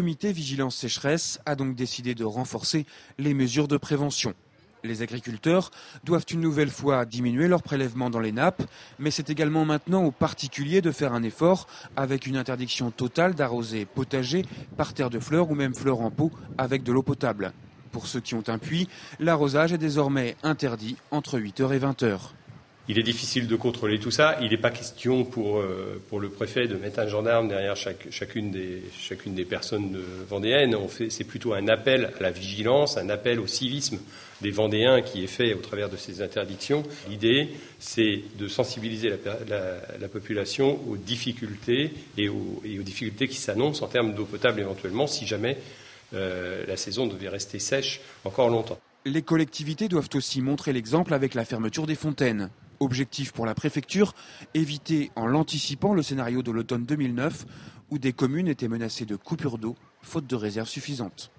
Le comité Vigilance Sécheresse a donc décidé de renforcer les mesures de prévention. Les agriculteurs doivent une nouvelle fois diminuer leurs prélèvements dans les nappes, mais c'est également maintenant aux particuliers de faire un effort avec une interdiction totale d'arroser potagers, parterres de fleurs ou même fleurs en pot avec de l'eau potable. Pour ceux qui ont un puits, l'arrosage est désormais interdit entre 8h et 20h. Il est difficile de contrôler tout ça. Il n'est pas question pour le préfet de mettre un gendarme derrière chacune des personnes vendéennes. C'est plutôt un appel à la vigilance, un appel au civisme des Vendéens qui est fait au travers de ces interdictions. L'idée, c'est de sensibiliser la population aux difficultés et aux difficultés qui s'annoncent en termes d'eau potable éventuellement si jamais la saison devait rester sèche encore longtemps. Les collectivités doivent aussi montrer l'exemple avec la fermeture des fontaines. Objectif pour la préfecture, éviter en l'anticipant le scénario de l'automne 2009 où des communes étaient menacées de coupures d'eau faute de réserves suffisantes.